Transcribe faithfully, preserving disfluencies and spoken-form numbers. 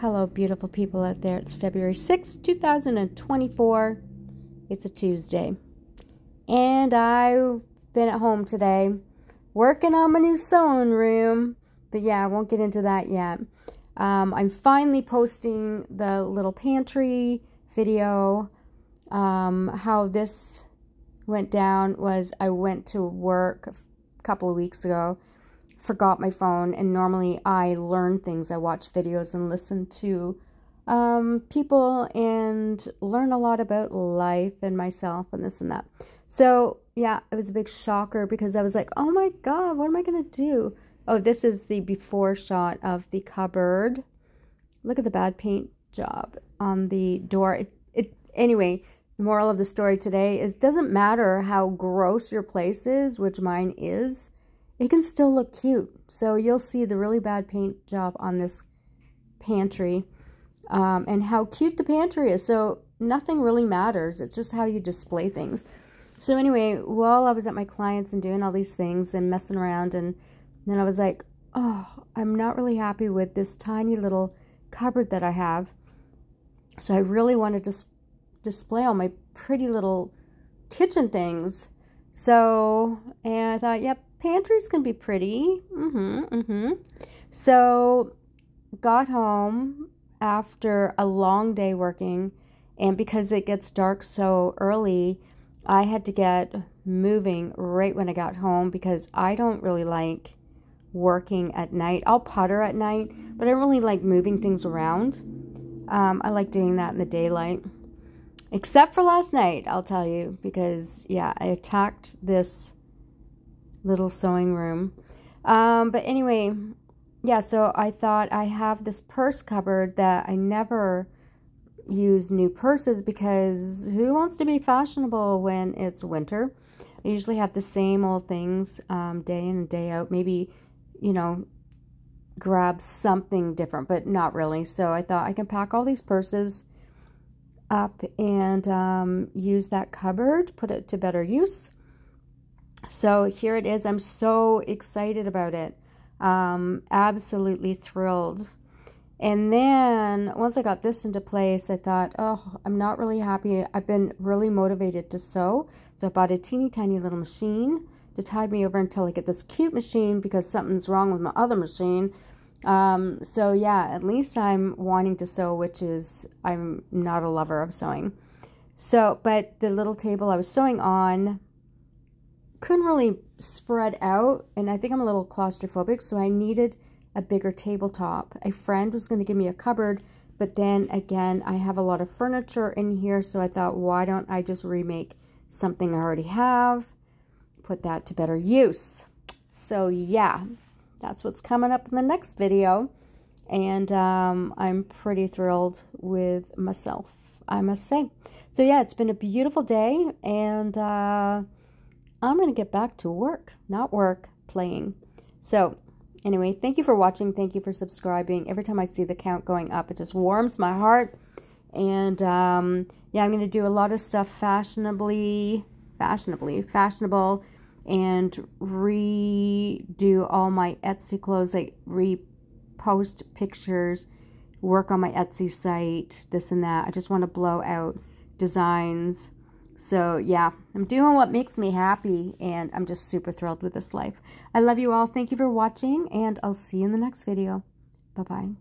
Hello, beautiful people out there. It's February sixth, two thousand twenty-four. It's a Tuesday. And I've been at home today working on my new sewing room. But yeah, I won't get into that yet. Um, I'm finally posting the little pantry video. Um, how this went down was I went to work a couple of weeks ago. Forgot my phone, and normally I learn things. I watch videos and listen to um, people and learn a lot about life and myself and this and that. So yeah, it was a big shocker because I was like, oh my God, what am I going to do? Oh, this is the before shot of the cupboard. Look at the bad paint job on the door. It, it anyway, the moral of the story today is doesn't matter how gross your place is, which mine is, it can still look cute. So you'll see the really bad paint job on this pantry um, and how cute the pantry is. So nothing really matters. It's just how you display things. So anyway, while I was at my clients and doing all these things and messing around, and then I was like, oh, I'm not really happy with this tiny little cupboard that I have. So I really wanted to dis- display all my pretty little kitchen things. So, and I thought, yep, pantries can be pretty. Mm-hmm, mm-hmm. So, got home after a long day working, and because it gets dark so early, I had to get moving right when I got home because I don't really like working at night. I'll putter at night, but I don't really like moving things around. Um, I like doing that in the daylight. Except for last night, I'll tell you, because, yeah, I attacked this little sewing room. Um, but anyway, yeah, so I thought I have this purse cupboard that I never use new purses because who wants to be fashionable when it's winter? I usually have the same old things um, day in and day out. Maybe, you know, grab something different, but not really. So I thought I can pack all these purses up and um, use that cupboard, put it to better use. So here it is. I'm so excited about it. Um, absolutely thrilled. And then once I got this into place, I thought, oh, I'm not really happy. I've been really motivated to sew. So I bought a teeny tiny little machine to tide me over until I get this cute machine because something's wrong with my other machine. Um, so yeah, at least I'm wanting to sew, which is, I'm not a lover of sewing. So, but the little table I was sewing on couldn't really spread out, and I think I'm a little claustrophobic, so I needed a bigger tabletop. A friend was going to give me a cupboard, but then again, I have a lot of furniture in here, so I thought, why don't I just remake something I already have, put that to better use. So yeah, that's what's coming up in the next video, and um, I'm pretty thrilled with myself, I must say. So yeah, it's been a beautiful day, and uh, I'm going to get back to work, not work, playing. So anyway, thank you for watching. Thank you for subscribing. Every time I see the count going up, it just warms my heart. And um, yeah, I'm going to do a lot of stuff fashionably, fashionably, fashionable, and redo all my Etsy clothes, like repost pictures, work on my Etsy site, this and that. I just want to blow out designs. So yeah, I'm doing what makes me happy, and I'm just super thrilled with this life. I love you all. Thank you for watching, and I'll see you in the next video. Bye-bye.